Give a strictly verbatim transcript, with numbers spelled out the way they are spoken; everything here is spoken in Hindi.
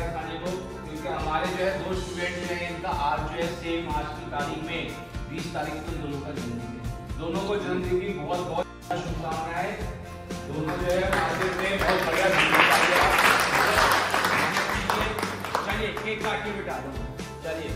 मिलेगा खाने को, क्योंकि हमारे जो है दो स्टूडेंट जो है इनका आज जो है सेम आज की तारीख में बीस तारीख को दोनों का जन्मदिन है। दोनों को जन्मदिन की बहुत बहुत शुभकामनाएं। दोनों जो है मार्केट में बहुत बढ़िया। चलिए केक काट के बिठा दो। चलिए।